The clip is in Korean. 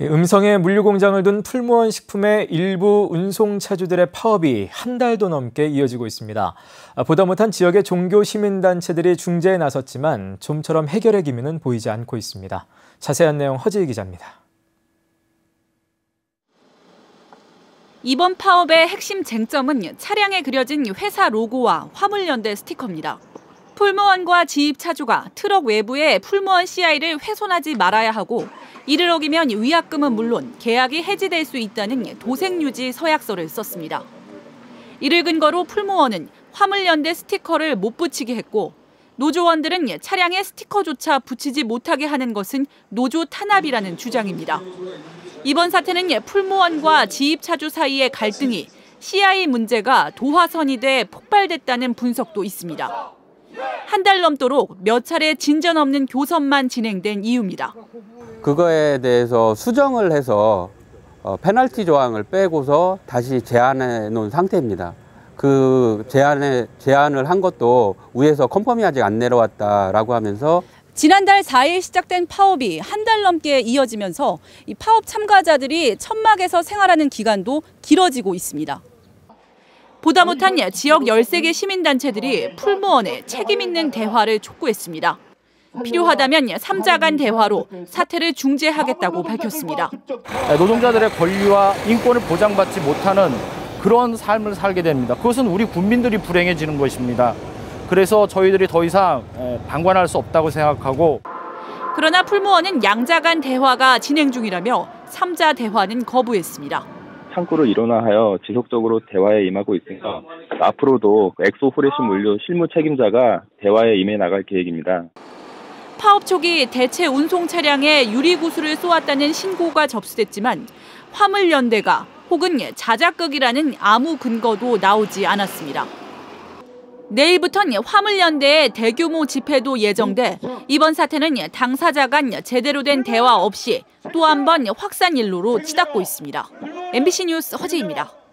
음성에 물류공장을 둔 풀무원 식품의 일부 운송차주들의 파업이 한 달도 넘게 이어지고 있습니다. 보다 못한 지역의 종교 시민단체들이 중재에 나섰지만 좀처럼 해결의 기미는 보이지 않고 있습니다. 자세한 내용 허지희 기자입니다. 이번 파업의 핵심 쟁점은 차량에 그려진 회사 로고와 화물연대 스티커입니다. 풀무원과 지입차주가 트럭 외부에 풀무원 CI를 훼손하지 말아야 하고 이를 어기면 위약금은 물론 계약이 해지될 수 있다는 도색유지 서약서를 썼습니다. 이를 근거로 풀무원은 화물연대 스티커를 못 붙이게 했고 노조원들은 차량에 스티커조차 붙이지 못하게 하는 것은 노조 탄압이라는 주장입니다. 이번 사태는 풀무원과 지입차주 사이의 갈등이 CI 문제가 도화선이 돼 폭발됐다는 분석도 있습니다. 한 달 넘도록 몇 차례 진전 없는 교섭만 진행된 이유입니다. 그거에 대해서 수정을 해서 페널티 조항을 빼고서 다시 제안해 놓은 상태입니다. 그 제안을 한 것도 위에서 컨펌이 아직 안 내려왔다라고 하면서 지난달 4일 시작된 파업이 한 달 넘게 이어지면서 이 파업 참가자들이 천막에서 생활하는 기간도 길어지고 있습니다. 보다 못한 지역 13개 시민단체들이 풀무원에 책임 있는 대화를 촉구했습니다. 필요하다면 3자 간 대화로 사태를 중재하겠다고 밝혔습니다. 노동자들의 권리와 인권을 보장받지 못하는 그런 삶을 살게 됩니다. 그것은 우리 국민들이 불행해지는 것입니다. 그래서 저희들이 더 이상 방관할 수 없다고 생각하고. 그러나 풀무원은 양자 간 대화가 진행 중이라며 3자 대화는 거부했습니다. 창구를 일원화하여 지속적으로 대화에 임하고 있으며 앞으로도 엑소포레신 물류 실무 책임자가 대화에 임해 나갈 계획입니다. 파업 초기 대체 운송 차량에 유리구슬을 쏘았다는 신고가 접수됐지만 화물연대가 혹은 자작극이라는 아무 근거도 나오지 않았습니다. 내일부터는 화물연대의 대규모 집회도 예정돼 이번 사태는 당사자 간 제대로 된 대화 없이 또 한 번 확산 일로로 치닫고 있습니다. MBC 뉴스 허지희입니다.